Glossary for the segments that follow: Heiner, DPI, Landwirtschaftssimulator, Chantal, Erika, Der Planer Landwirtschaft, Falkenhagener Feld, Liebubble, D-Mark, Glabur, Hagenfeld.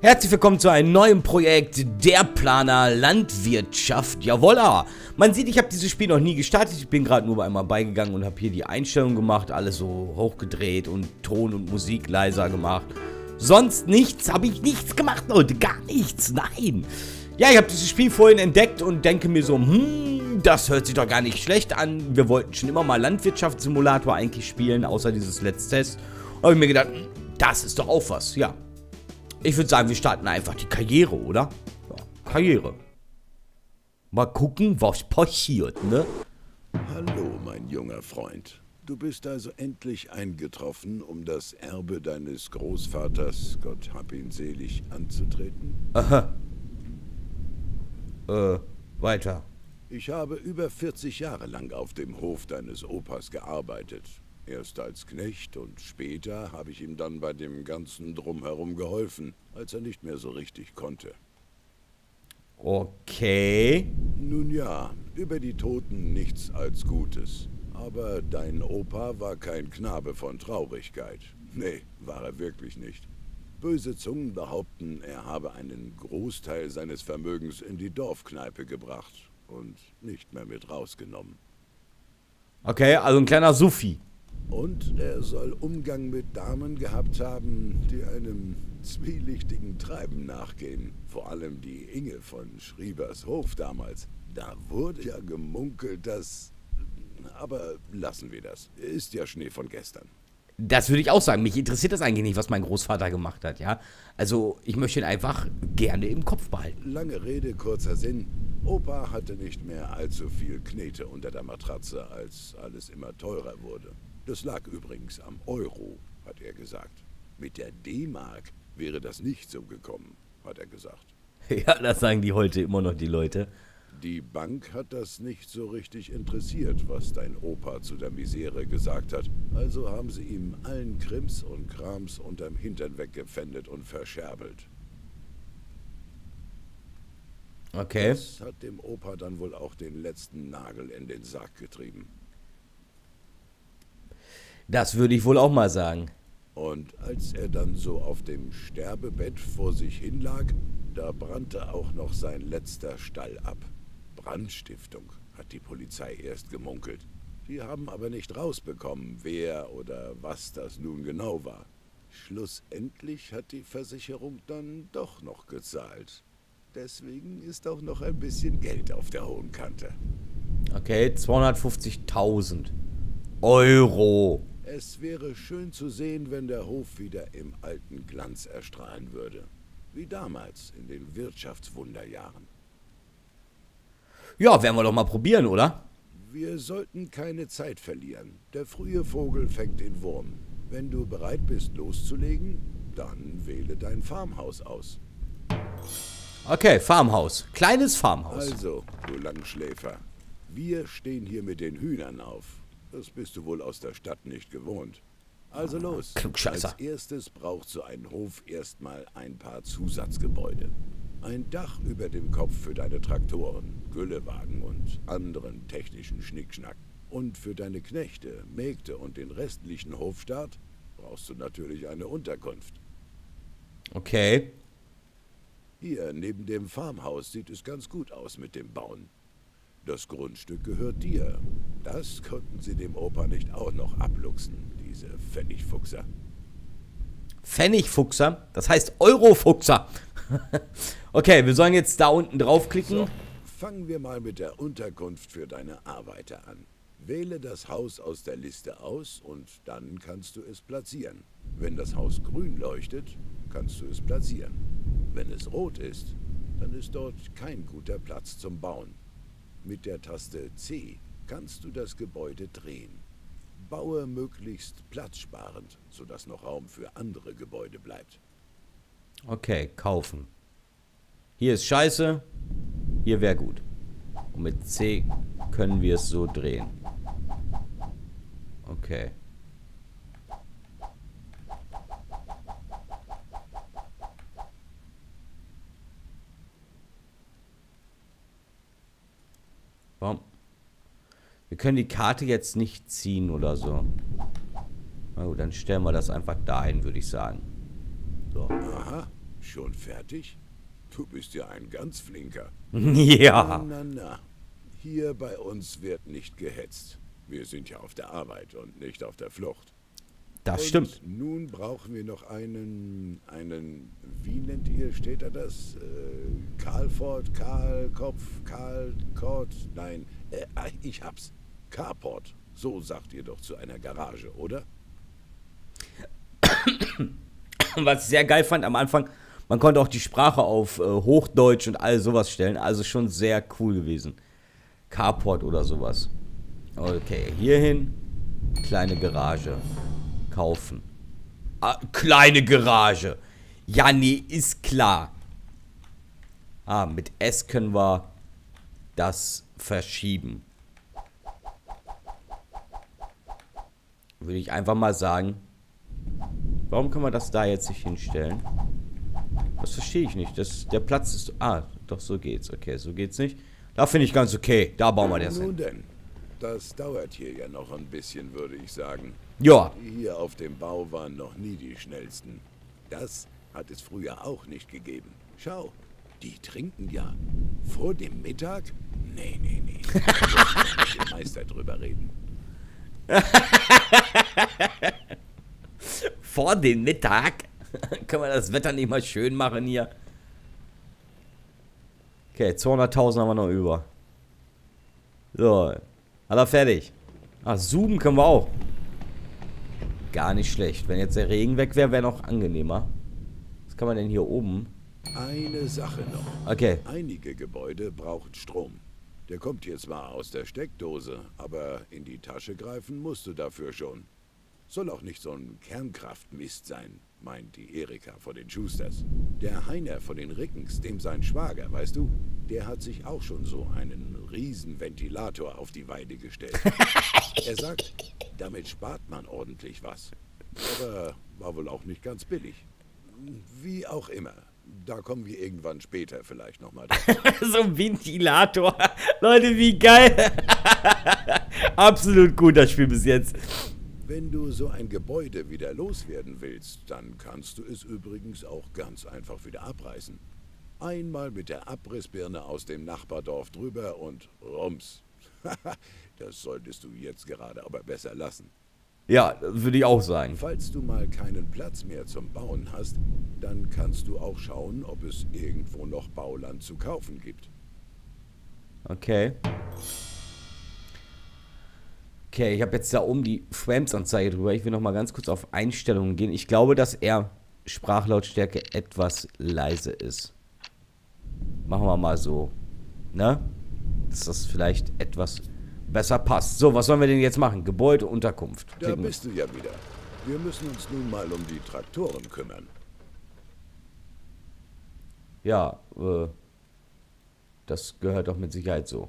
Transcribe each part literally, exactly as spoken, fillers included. Herzlich willkommen zu einem neuen Projekt, Der Planer Landwirtschaft. Jawolla! Man sieht, ich habe dieses Spiel noch nie gestartet. Ich bin gerade nur bei einmal beigegangen und habe hier die Einstellung gemacht. Alles so hochgedreht und Ton und Musik leiser gemacht. Sonst nichts, habe ich nichts gemacht, Leute. Gar nichts, nein. Ja, ich habe dieses Spiel vorhin entdeckt und denke mir so, hm, das hört sich doch gar nicht schlecht an. Wir wollten schon immer mal Landwirtschaftssimulator eigentlich spielen, außer dieses Let's Test. Und habe ich mir gedacht, das ist doch auch was, ja. Ich würde sagen, wir starten einfach die Karriere, oder? Ja, Karriere. Mal gucken, was passiert, ne? Hallo, mein junger Freund. Du bist also endlich eingetroffen, um das Erbe deines Großvaters, Gott hab ihn selig, anzutreten? Aha. Äh, weiter. Ich habe über vierzig Jahre lang auf dem Hof deines Opas gearbeitet. Erst als Knecht und später habe ich ihm dann bei dem ganzen Drumherum geholfen, als er nicht mehr so richtig konnte. Okay. Nun ja, über die Toten nichts als Gutes. Aber dein Opa war kein Knabe von Traurigkeit. Nee, war er wirklich nicht. Böse Zungen behaupten, er habe einen Großteil seines Vermögens in die Dorfkneipe gebracht und nicht mehr mit rausgenommen. Okay, also ein kleiner Sufi. Und er soll Umgang mit Damen gehabt haben, die einem zwielichtigen Treiben nachgehen. Vor allem die Inge von Schriebers Hof damals. Da wurde ja gemunkelt, dass... Aber lassen wir das. Ist ja Schnee von gestern. Das würde ich auch sagen. Mich interessiert das eigentlich nicht, was mein Großvater gemacht hat, ja? Also, ich möchte ihn einfach gerne im Kopf behalten. Lange Rede, kurzer Sinn. Opa hatte nicht mehr allzu viel Knete unter der Matratze, als alles immer teurer wurde. Das lag übrigens am Euro, hat er gesagt. Mit der D-Mark wäre das nicht so gekommen, hat er gesagt. Ja, das sagen die heute immer noch, die Leute. Die Bank hat das nicht so richtig interessiert, was dein Opa zu der Misere gesagt hat. Also haben sie ihm allen Krims und Krams unterm Hintern weggepfändet und verscherbelt. Okay. Das hat dem Opa dann wohl auch den letzten Nagel in den Sarg getrieben. Das würde ich wohl auch mal sagen. Und als er dann so auf dem Sterbebett vor sich hin lag, da brannte auch noch sein letzter Stall ab. Brandstiftung, hat die Polizei erst gemunkelt. Die haben aber nicht rausbekommen, wer oder was das nun genau war. Schlussendlich hat die Versicherung dann doch noch gezahlt. Deswegen ist auch noch ein bisschen Geld auf der hohen Kante. Okay, zweihundertfünfzigtausend Euro. Es wäre schön zu sehen, wenn der Hof wieder im alten Glanz erstrahlen würde. Wie damals, in den Wirtschaftswunderjahren. Ja, werden wir doch mal probieren, oder? Wir sollten keine Zeit verlieren. Der frühe Vogel fängt den Wurm. Wenn du bereit bist, loszulegen, dann wähle dein Farmhaus aus. Okay, Farmhaus. Kleines Farmhaus. Also, du Langschläfer, wir stehen hier mit den Hühnern auf. Das bist du wohl aus der Stadt nicht gewohnt. Also los. Klugscheißer. Als erstes braucht so ein Hof erstmal ein paar Zusatzgebäude. Ein Dach über dem Kopf für deine Traktoren, Güllewagen und anderen technischen Schnickschnack. Und für deine Knechte, Mägde und den restlichen Hofstaat brauchst du natürlich eine Unterkunft. Okay. Hier neben dem Farmhaus sieht es ganz gut aus mit dem Bauen. Das Grundstück gehört dir. Das konnten sie dem Opa nicht auch noch abluchsen, diese Pfennigfuchser. Pfennigfuchser? Das heißt Eurofuchser. Okay, wir sollen jetzt da unten draufklicken. So, fangen wir mal mit der Unterkunft für deine Arbeiter an. Wähle das Haus aus der Liste aus und dann kannst du es platzieren. Wenn das Haus grün leuchtet, kannst du es platzieren. Wenn es rot ist, dann ist dort kein guter Platz zum Bauen. Mit der Taste C kannst du das Gebäude drehen. Baue möglichst platzsparend, sodass noch Raum für andere Gebäude bleibt. Okay, kaufen. Hier ist scheiße, hier wäre gut. Und mit C können wir es so drehen. Okay. Warum? Wir können die Karte jetzt nicht ziehen oder so. Na gut, dann stellen wir das einfach dahin, würde ich sagen. So. Aha, Schon fertig? Du bist ja ein ganz Flinker. Ja. Na, na, na. Hier bei uns wird nicht gehetzt. Wir sind ja auf der Arbeit und nicht auf der Flucht. Das und stimmt. Nun brauchen wir noch einen, einen, wie nennt ihr, steht da das? Äh, Karlfort, Karlkopf, Karlkort, nein, äh, ich hab's. Carport, so sagt ihr doch zu einer Garage, oder? Was ich sehr geil fand am Anfang, man konnte auch die Sprache auf äh, Hochdeutsch und all sowas stellen, also schon sehr cool gewesen. Carport oder sowas. Okay, hierhin, kleine Garage. Kaufen. Ah, kleine Garage. Ja, nee, ist klar. Ah, mit S können wir das verschieben. Würde ich einfach mal sagen. Warum kann man das da jetzt nicht hinstellen? Das verstehe ich nicht. Das, der Platz ist... Ah, doch, so geht's. Okay, so geht's nicht. Da finde ich ganz okay. Da bauen wir das hin. Nun denn, das dauert hier ja noch ein bisschen, würde ich sagen. Ja. Die hier auf dem Bau waren noch nie die schnellsten. Das hat es früher auch nicht gegeben. Schau, die trinken ja. Vor dem Mittag? Nee, nee, nee. Da muss man mit dem Meister drüber reden. Vor dem Mittag? Können wir das Wetter nicht mal schön machen hier? Okay, zweihunderttausend haben wir noch über. So, alle fertig. Ach, zoomen können wir auch. Gar nicht schlecht. Wenn jetzt der Regen weg wäre, wäre noch angenehmer. Was kann man denn hier oben? Eine Sache noch. Okay. Einige Gebäude brauchen Strom. Der kommt jetzt zwar aus der Steckdose, aber in die Tasche greifen musst du dafür schon. Soll auch nicht so ein Kernkraftmist sein, meint die Erika von den Schusters. Der Heiner von den Rickens, dem sein Schwager, weißt du, der hat sich auch schon so einen riesen Ventilator auf die Weide gestellt. Er sagt, damit spart man ordentlich was. Aber war wohl auch nicht ganz billig. Wie auch immer. Da kommen wir irgendwann später vielleicht nochmal drauf. So ein Ventilator. Leute, wie geil. Absolut gut, das Spiel bis jetzt. Wenn du so ein Gebäude wieder loswerden willst, dann kannst du es übrigens auch ganz einfach wieder abreißen. Einmal mit der Abrissbirne aus dem Nachbardorf drüber und rums. Das solltest du jetzt gerade aber besser lassen. Ja, würde ich auch sagen. Falls du mal keinen Platz mehr zum Bauen hast, dann kannst du auch schauen, ob es irgendwo noch Bauland zu kaufen gibt. Okay. Okay, ich habe jetzt da oben die Frames-Anzeige drüber. Ich will noch mal ganz kurz auf Einstellungen gehen. Ich glaube, dass er Sprachlautstärke etwas leise ist. Machen wir mal so. Ne? Dass das vielleicht etwas... besser passt. So, was sollen wir denn jetzt machen? Gebäude, Unterkunft. Da bist du ja wieder. Wir müssen uns nun mal um die Traktoren kümmern. Ja, äh, das gehört doch mit Sicherheit so.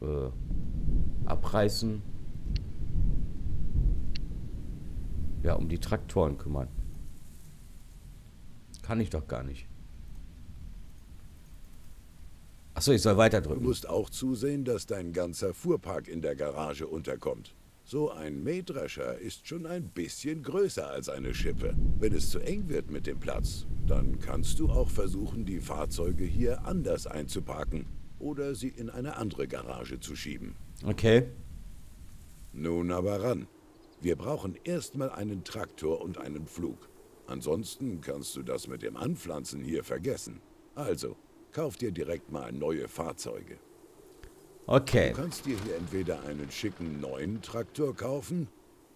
Äh, abreißen. Ja, um die Traktoren kümmern. Kann ich doch gar nicht. Achso, ich soll weiterdrücken. Du musst auch zusehen, dass dein ganzer Fuhrpark in der Garage unterkommt. So ein Mähdrescher ist schon ein bisschen größer als eine Schippe. Wenn es zu eng wird mit dem Platz, dann kannst du auch versuchen, die Fahrzeuge hier anders einzuparken oder sie in eine andere Garage zu schieben. Okay. Nun aber ran. Wir brauchen erstmal einen Traktor und einen Pflug. Ansonsten kannst du das mit dem Anpflanzen hier vergessen. Also... kauf dir direkt mal neue Fahrzeuge. Okay. Du kannst dir hier entweder einen schicken neuen Traktor kaufen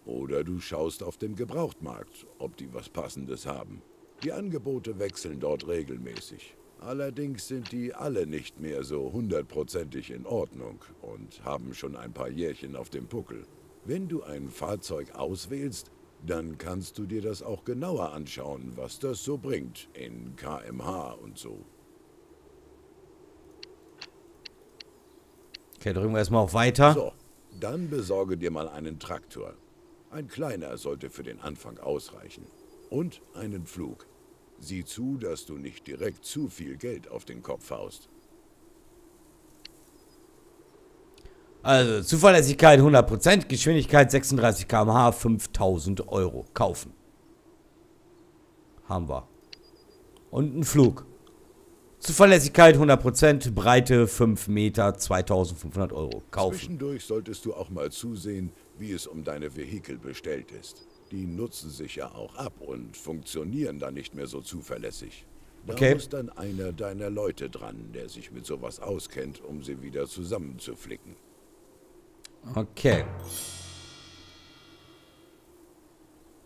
oder du schaust auf dem Gebrauchtmarkt, ob die was Passendes haben. Die Angebote wechseln dort regelmäßig. Allerdings sind die alle nicht mehr so hundertprozentig in Ordnung und haben schon ein paar Jährchen auf dem Buckel. Wenn du ein Fahrzeug auswählst, dann kannst du dir das auch genauer anschauen, was das so bringt in K M H und so. Okay, drücken wir erstmal auf weiter. So, dann besorge dir mal einen Traktor. Ein kleiner sollte für den Anfang ausreichen. Und einen Pflug. Sieh zu, dass du nicht direkt zu viel Geld auf den Kopf haust. Also, Zuverlässigkeit hundert Prozent, Geschwindigkeit sechsunddreißig Kilometer pro Stunde, fünftausend Euro. Kaufen. haben wir. Und ein Flug. Zuverlässigkeit hundert Prozent, Breite fünf Meter, zweitausendfünfhundert Euro. Kaufen. Zwischendurch solltest du auch mal zusehen, wie es um deine Vehikel bestellt ist. Die nutzen sich ja auch ab und funktionieren dann nicht mehr so zuverlässig. Da okay. muss dann einer deiner Leute dran, der sich mit sowas auskennt, um sie wieder zusammenzuflicken. Okay.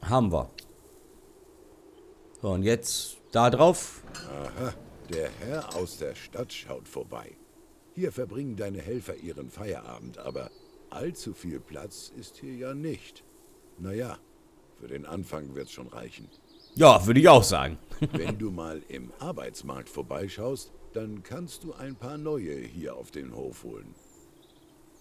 Haben wir. So, und jetzt da drauf. Aha. Der Herr aus der Stadt schaut vorbei. Hier verbringen deine Helfer ihren Feierabend, aber allzu viel Platz ist hier ja nicht. Naja, für den Anfang wird's schon reichen. Ja, würde ich auch sagen. Wenn du mal im Arbeitsmarkt vorbeischaust, dann kannst du ein paar neue hier auf den Hof holen.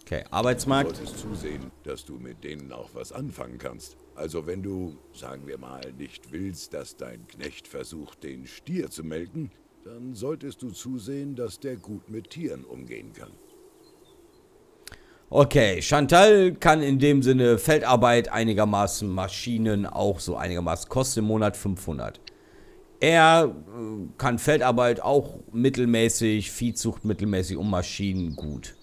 Okay, Arbeitsmarkt. Du solltest zusehen, dass du mit denen auch was anfangen kannst. Also wenn du, sagen wir mal, nicht willst, dass dein Knecht versucht, den Stier zu melken, dann solltest du zusehen, dass der gut mit Tieren umgehen kann. Okay, Chantal kann in dem Sinne Feldarbeit einigermaßen, Maschinen auch so einigermaßen, kostet im Monat fünfhundert. Er kann Feldarbeit auch mittelmäßig, Viehzucht mittelmäßig und Maschinen gut.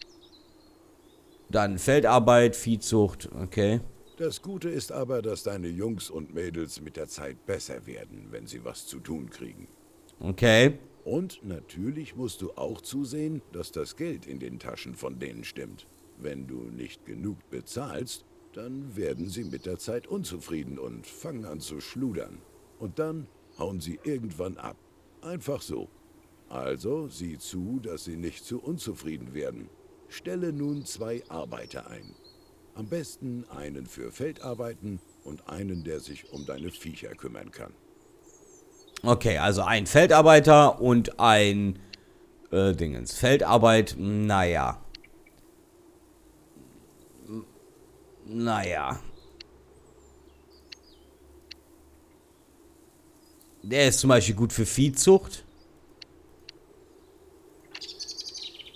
Dann Feldarbeit, Viehzucht, okay. Das Gute ist aber, dass deine Jungs und Mädels mit der Zeit besser werden, wenn sie was zu tun kriegen. Okay. Und natürlich musst du auch zusehen, dass das Geld in den Taschen von denen stimmt. Wenn du nicht genug bezahlst, dann werden sie mit der Zeit unzufrieden und fangen an zu schludern. Und dann hauen sie irgendwann ab. Einfach so. Also sieh zu, dass sie nicht zu unzufrieden werden. Stelle nun zwei Arbeiter ein. Am besten einen für Feldarbeiten und einen, der sich um deine Viecher kümmern kann. Okay, also ein Feldarbeiter und ein äh, Dingens. Feldarbeit, naja. Naja. Der ist zum Beispiel gut für Viehzucht.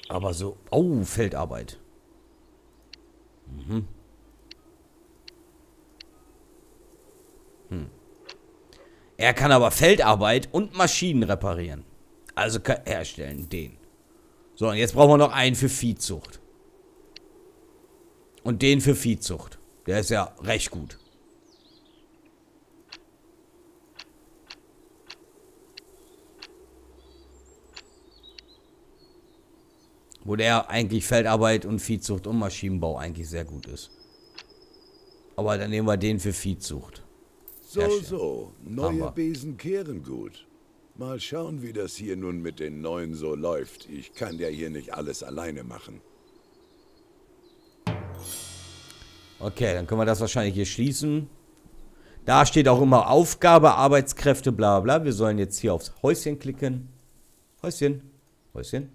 Aber so... Oh, Feldarbeit. Mhm. Hm. Er kann aber Feldarbeit und Maschinen reparieren. Also kann herstellen, den. So, und jetzt brauchen wir noch einen für Viehzucht. Und den für Viehzucht. Der ist ja recht gut. Wo der eigentlich Feldarbeit und Viehzucht und Maschinenbau eigentlich sehr gut ist. Aber dann nehmen wir den für Viehzucht. So, so. Neue Besen kehren gut. Mal schauen, wie das hier nun mit den neuen so läuft. Ich kann ja hier nicht alles alleine machen. Okay, dann können wir das wahrscheinlich hier schließen. Da steht auch immer Aufgabe, Arbeitskräfte, bla bla. Wir sollen jetzt hier aufs Häuschen klicken. Häuschen. Häuschen.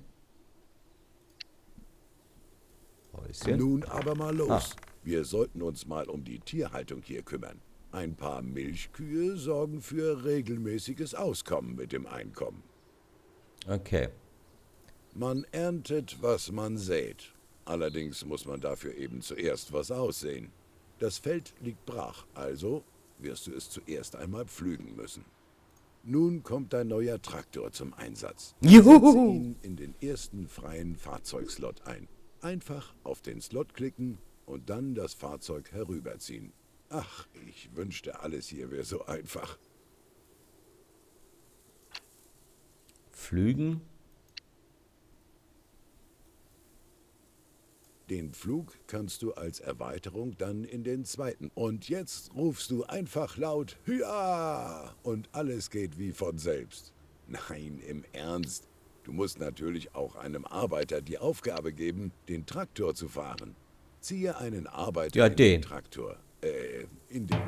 Häuschen. Nun aber mal los. Ah. Wir sollten uns mal um die Tierhaltung hier kümmern. Ein paar Milchkühe sorgen für regelmäßiges Auskommen mit dem Einkommen. Okay. Man erntet, was man sät. Allerdings muss man dafür eben zuerst was aussehen. Das Feld liegt brach, also wirst du es zuerst einmal pflügen müssen. Nun kommt dein neuer Traktor zum Einsatz. Juhu. Setze ihn in den ersten freien Fahrzeugslot ein. Einfach auf den Slot klicken und dann das Fahrzeug herüberziehen. Ach, ich wünschte, alles hier wäre so einfach. Pflügen? Den Pflug kannst du als Erweiterung dann in den zweiten. Und jetzt rufst du einfach laut Hüa! Und alles geht wie von selbst. Nein, im Ernst. Du musst natürlich auch einem Arbeiter die Aufgabe geben, den Traktor zu fahren. Ziehe einen Arbeiter ja, in den Traktor. Äh, in den.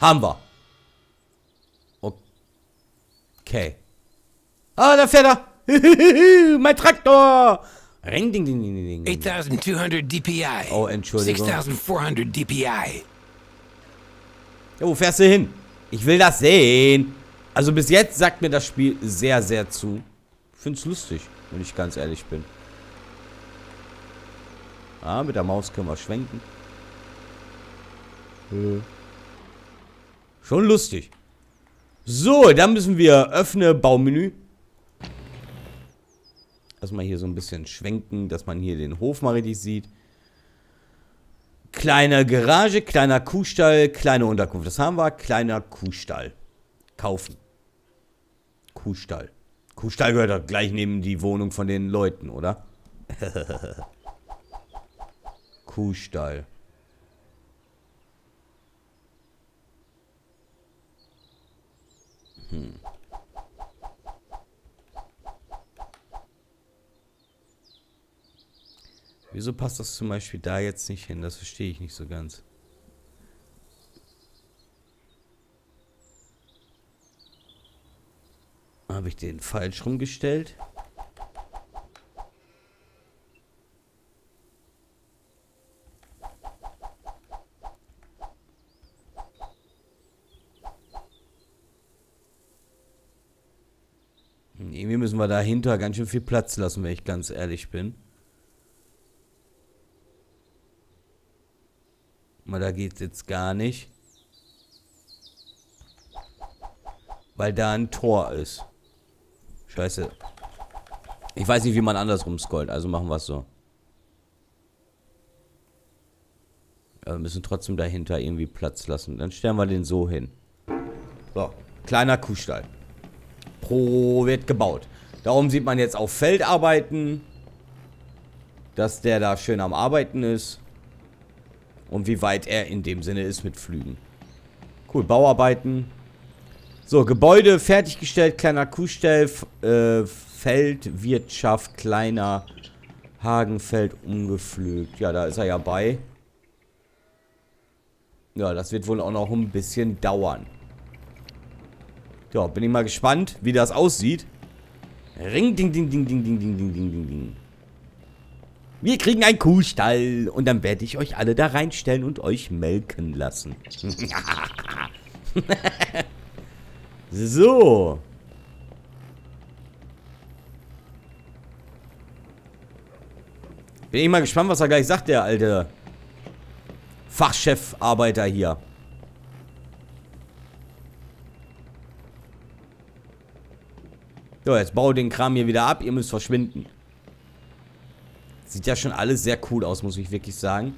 Haben wir. Okay. Ah, da fährt er. Mein Traktor. Ring, ding, ding, ding, ding. achttausendzweihundert D P I. Oh, Entschuldigung. sechstausendvierhundert D P I. Ja, wo fährst du hin? Ich will das sehen. Also bis jetzt sagt mir das Spiel sehr, sehr zu. Ich find's lustig, wenn ich ganz ehrlich bin. Ah, mit der Maus können wir schwenken. Schon lustig. So, dann müssen wir öffne Baumenü. Erstmal hier so ein bisschen schwenken, dass man hier den Hof mal richtig sieht. Kleine Garage, kleiner Kuhstall, kleine Unterkunft. Das haben wir. Kleiner Kuhstall. Kaufen. Kuhstall. Kuhstall gehört doch gleich neben die Wohnung von den Leuten, oder? Kuhstall. Hm. Wieso passt das zum Beispiel da jetzt nicht hin? Das verstehe ich nicht so ganz. Habe ich den falsch rumgestellt? Irgendwie müssen wir dahinter ganz schön viel Platz lassen, wenn ich ganz ehrlich bin. Aber da geht es jetzt gar nicht. Weil da ein Tor ist. Scheiße. Ich weiß nicht, wie man andersrum scrollt, also machen wir es so. Aber wir müssen trotzdem dahinter irgendwie Platz lassen. Dann stellen wir den so hin. So, kleiner Kuhstall. Pro wird gebaut. Da oben sieht man jetzt auf Feld arbeiten. Dass der da schön am Arbeiten ist. Und wie weit er in dem Sinne ist mit Flügen. Cool, Bauarbeiten. So, Gebäude fertiggestellt, kleiner Kuhstall, äh, Feldwirtschaft, kleiner Hagenfeld umgepflügt. Ja, da ist er ja bei. Ja, das wird wohl auch noch ein bisschen dauern. Ja, bin ich mal gespannt, wie das aussieht. Ring, ding, ding, ding, ding, ding, ding, ding, ding, ding. Wir kriegen einen Kuhstall und dann werde ich euch alle da reinstellen und euch melken lassen. So. Bin ich mal gespannt, was er gleich sagt, der alte Fachchefarbeiter hier. So, jetzt baut den Kram hier wieder ab, ihr müsst verschwinden. Sieht ja schon alles sehr cool aus, muss ich wirklich sagen.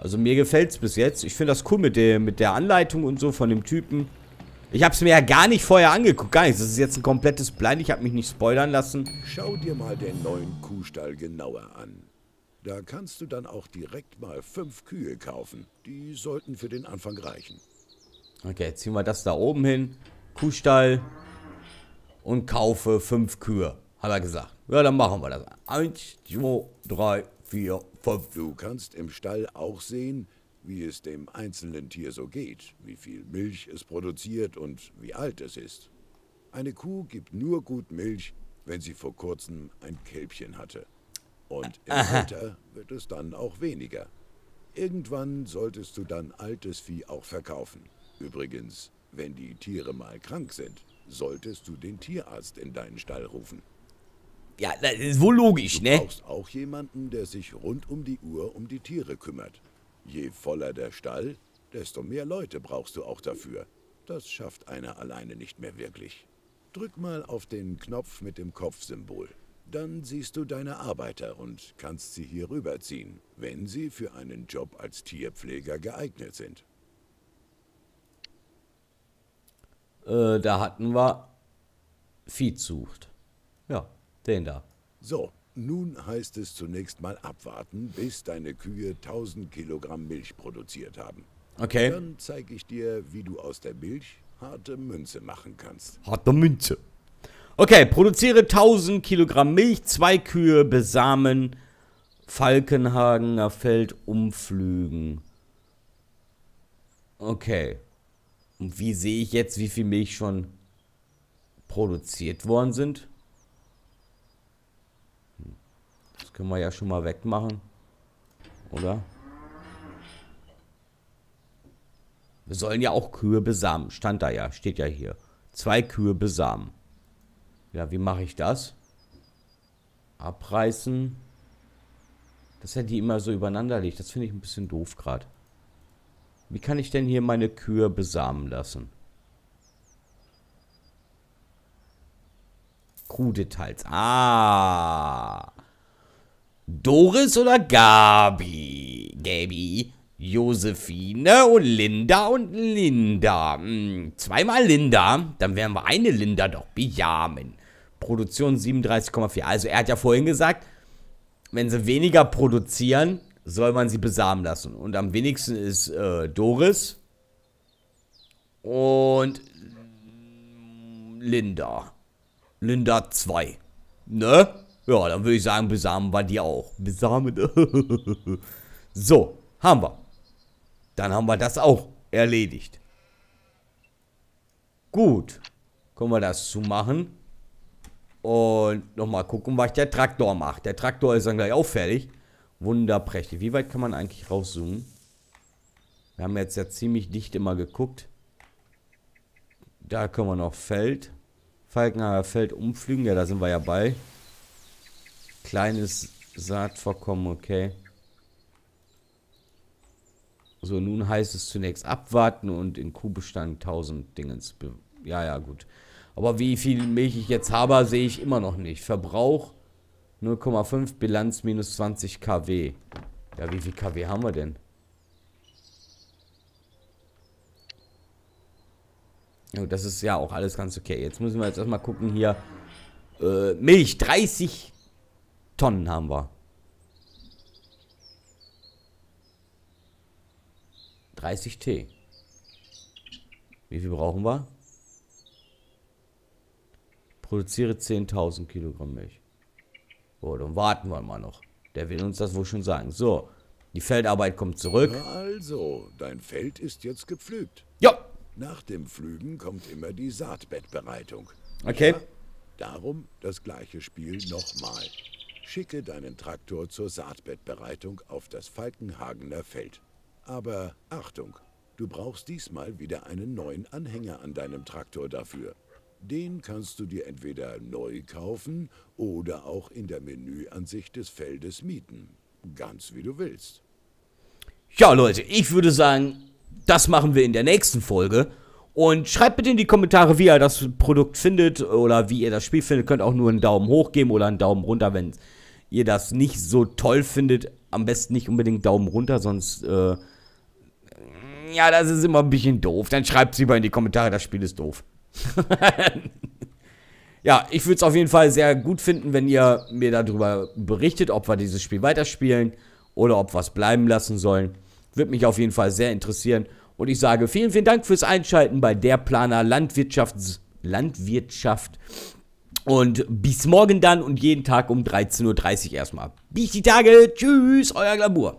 Also mir gefällt es bis jetzt. Ich finde das cool mit der, mit der Anleitung und so von dem Typen. Ich habe es mir ja gar nicht vorher angeguckt. Gar nichts. Das ist jetzt ein komplettes Blind. Ich habe mich nicht spoilern lassen. Schau dir mal den neuen Kuhstall genauer an. Da kannst du dann auch direkt mal fünf Kühe kaufen. Die sollten für den Anfang reichen. Okay, jetzt ziehen wir das da oben hin. Kuhstall. Und kaufe fünf Kühe. Hat er gesagt. Ja, dann machen wir das. Eins, zwei, drei, vier, fünf. Du kannst im Stall auch sehen, wie es dem einzelnen Tier so geht, wie viel Milch es produziert und wie alt es ist. Eine Kuh gibt nur gut Milch, wenn sie vor kurzem ein Kälbchen hatte. Und im Aha. Alter wird es dann auch weniger. Irgendwann solltest du dann altes Vieh auch verkaufen. Übrigens, wenn die Tiere mal krank sind, solltest du den Tierarzt in deinen Stall rufen. Ja, das ist wohl logisch, ne? Du brauchst auch jemanden, der sich rund um die Uhr um die Tiere kümmert. Je voller der Stall, desto mehr Leute brauchst du auch dafür. Das schafft einer alleine nicht mehr wirklich. Drück mal auf den Knopf mit dem Kopfsymbol. Dann siehst du deine Arbeiter und kannst sie hier rüberziehen, wenn sie für einen Job als Tierpfleger geeignet sind. Äh, da hatten wir Viehzucht. Ja. Den da. So, nun heißt es zunächst mal abwarten, bis deine Kühe tausend Kilogramm Milch produziert haben. Okay. Dann zeige ich dir, wie du aus der Milch harte Münze machen kannst. Harte Münze. Okay, produziere tausend Kilogramm Milch, zwei Kühe besamen, Falkenhagener Feld umflügen. Okay. Und wie sehe ich jetzt, wie viel Milch schon produziert worden sind? Können wir ja schon mal wegmachen. Oder? Wir sollen ja auch Kühe besamen. Stand da ja. Steht ja hier. Zwei Kühe besamen. Ja, wie mache ich das? Abreißen. Dass er die immer so übereinander liegt. Das finde ich ein bisschen doof gerade. Wie kann ich denn hier meine Kühe besamen lassen? Crew-Details. Ah. Doris oder Gabi? Gabi, Josephine und Linda und Linda. Hm, zweimal Linda, dann werden wir eine Linda doch bejahen. Produktion siebenunddreißig Komma vier. Also er hat ja vorhin gesagt, wenn sie weniger produzieren, soll man sie besamen lassen. Und am wenigsten ist äh, Doris und Linda. Linda zwei. Ne? Ja, dann würde ich sagen, besamen war die auch. Besamen. So, haben wir. Dann haben wir das auch erledigt. Gut. Können wir das zumachen. Und nochmal gucken, was der Traktor macht. Der Traktor ist dann gleich auch fertig. Wunderprächtig. Wie weit kann man eigentlich rauszoomen? Wir haben jetzt ja ziemlich dicht immer geguckt. Da können wir noch Feld. Falkenhagener Feld umflügen. Ja, da sind wir ja bei. Kleines Saatvorkommen, okay. So, nun heißt es zunächst abwarten und in Kuhbestand tausend Dingens. Ja, ja, gut. Aber wie viel Milch ich jetzt habe, sehe ich immer noch nicht. Verbrauch null Komma fünf, Bilanz minus zwanzig Kilowatt. Ja, wie viel Kilowatt haben wir denn? Ja, das ist ja auch alles ganz okay. Jetzt müssen wir jetzt erstmal gucken hier. Äh, Milch, dreißig Tonnen haben wir. dreißig T. Wie viel brauchen wir? Produziere zehntausend Kilogramm Milch. So, dann warten wir mal noch. Der will uns das wohl schon sagen. So, die Feldarbeit kommt zurück. Also, dein Feld ist jetzt gepflügt. Ja. Nach dem Pflügen kommt immer die Saatbettbereitung. Okay. Ja, darum das gleiche Spiel nochmal. Schicke deinen Traktor zur Saatbettbereitung auf das Falkenhagener Feld. Aber Achtung, du brauchst diesmal wieder einen neuen Anhänger an deinem Traktor dafür. Den kannst du dir entweder neu kaufen oder auch in der Menüansicht des Feldes mieten. Ganz wie du willst. Ja, Leute, ich würde sagen, das machen wir in der nächsten Folge. Und schreibt bitte in die Kommentare, wie ihr das Produkt findet oder wie ihr das Spiel findet. Könnt auch nur einen Daumen hoch geben oder einen Daumen runter, wenn ihr das nicht so toll findet. Am besten nicht unbedingt Daumen runter, sonst... Äh, ja, das ist immer ein bisschen doof. Dann schreibt es lieber in die Kommentare, das Spiel ist doof. Ja, ich würde es auf jeden Fall sehr gut finden, wenn ihr mir darüber berichtet, ob wir dieses Spiel weiterspielen oder ob wir es bleiben lassen sollen. Würde mich auf jeden Fall sehr interessieren. Und ich sage vielen, vielen Dank fürs Einschalten bei Der Planer Landwirtschaft. Landwirtschaft. Und bis morgen dann und jeden Tag um dreizehn Uhr dreißig erstmal. Bis die Tage. Tschüss, euer Glabur.